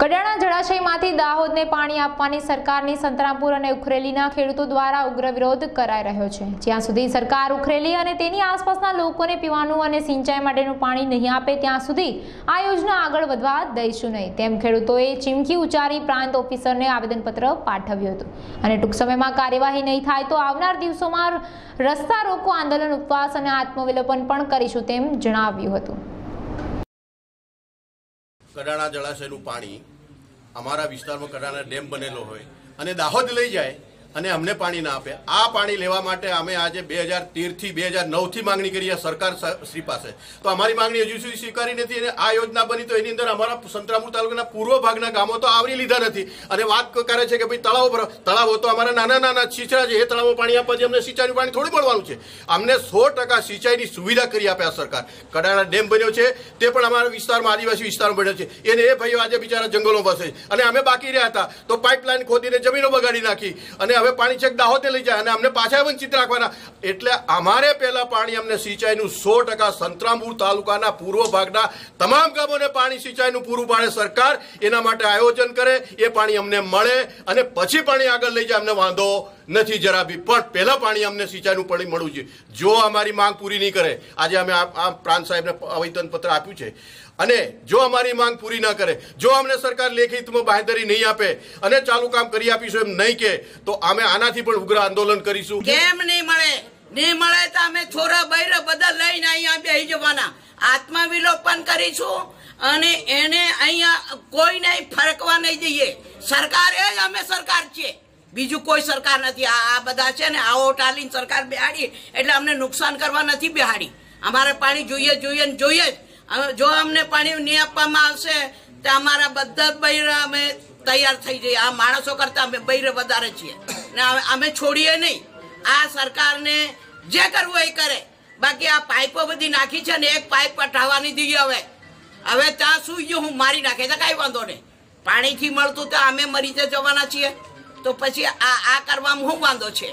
કડાણા જળાશયમાંથી દાહોદને પાણી આપવાની સરકારની સંતરામપુર અને ઉખરેલીના ખેડૂતો દ્વારા ઉગ્ર વિરોધ કરાઈ રહ્યો છે. જ્યાં સુધી સરકાર ઉખરેલી અને તેની આસપાસના લોકોને પીવાનું અને સિંચાઈ માટેનું પાણી નહીં આપે ત્યાં સુધી આ યોજના આગળ વધવા દઈશું નહીં, તેમ ખેડૂતોએ ચીમકી ઉચ્ચારી પ્રાંત ઓફિસરને આવેદનપત્ર પાઠવ્યું હતું અને ટૂંક સમયમાં કાર્યવાહી નહીં થાય તો આવનાર દિવસોમાં રસ્તા રોકો આંદોલન, ઉપવાસ અને આત્મવિલોપન પણ કરીશું તેમ જણાવ્યું હતું. કડાણા જળાશયનું પાણી અમારા વિસ્તારમાં કડાણા ડેમ બનેલો હોય અને દાહોદ લઈ જાય અને અમને પાણી ના આપે, આ પાણી લેવા માટે અમે આજે 2013થી 2009થી માંગણી કરી સરકાર શ્રી પાસે, તો અમારી માંગણી હજુ સુધી સ્વીકારી નથી અને આ યોજના બની તો એની અંદર અમારા સંતરામપુર તાલુકાના પૂર્વ ભાગના ગામો તો આવરી લીધા નથી. અને વાત કરે છે કે ભાઈ તળાવો તો અમારા નાના નાના છીછરા છે, એ તળાવો પાણી આપવાથી અમને સિંચાઈનું પાણી થોડું મળવાનું છે. અમને 100% સિંચાઈની સુવિધા કરી આપે આ સરકાર. કડાણા ડેમ બન્યો છે તે પણ અમારા વિસ્તારમાં આદિવાસી વિસ્તારમાં બન્યો છે, એને એ ભાઈઓ આજે બિચારા જંગલો વસે અને અમે બાકી રહ્યા હતા તો પાઇપલાઇન ખોદીને જમીનો બગાડી નાખી અને પાણી છેક દાહોદે લઈ જાય અને અમને પાછા વંચિત રાખવાના. એટલે અમારે પહેલા પાણી અમને સિંચાઈનું 100% સંતરામપુર તાલુકાના પૂર્વ ભાગના તમામ ગામોને પાણી સિંચાઈનું પૂરું પાડે સરકાર, એના માટે આયોજન કરે, એ પાણી અમને મળે અને પછી પાણી આગળ લઈ જાય, અમને વાંધો નથી જરા બી, પણ પહેલા પાણી અમને સિંચાઈનું પાણી મળવું જોઈએ. જો અમારી માંગ પૂરી નહીં કરે, આજે અમે આ પ્રાંત સાહેબને આવેદન પત્ર આપ્યું છે, અને જો અમારી માંગ પૂરી ન કરે, જો અમને સરકાર લેખિતમાં બાંહેધરી નહીં આપે અને ચાલુ કામ કરી આપીશું એમ નહીં કે, તો અમે આનાથી પણ ઉગ્ર આંદોલન કરીશું. કેમ નહીં મળે તો અમે છોરા બૈરા બધા લઈને અહીંયા બેસી જવાના, આત્મવિલોપન કરીશું અને એને અહીંયા કોઈ નહીં ફરકવા નહીં જઈએ. સરકાર એ જ અમે સરકાર છીએ, બીજું કોઈ સરકાર નથી. આ બધા છે ને આવો ટાલીન સરકાર બેહાડી એટલે અમને નુકસાન કરવા નથી બેહાડી. અમારે પાણી જોઈએ જ. જો અમને પાણી નહીં આપવામાં આવશે તો અમારા બધા બૈરા અમે તૈયાર થઈ જઈએ. આ માણસો કરતા અમે બૈરા વધારે છીએ ને અમે છોડીએ નહીં. આ સરકારને જે કરવું એ કરે, બાકી આ પાઇપો બધી નાખી છે ને, એક પાઇપ પઠાવવાની દીધી હવે ત્યાં સુઈ ગયો હું મારી નાખે તો કાંઈ વાંધો નહીં. પાણીથી મળતું તો અમે મરી જવાના છીએ, તો પછી આ કરવામાં શું વાંધો છે?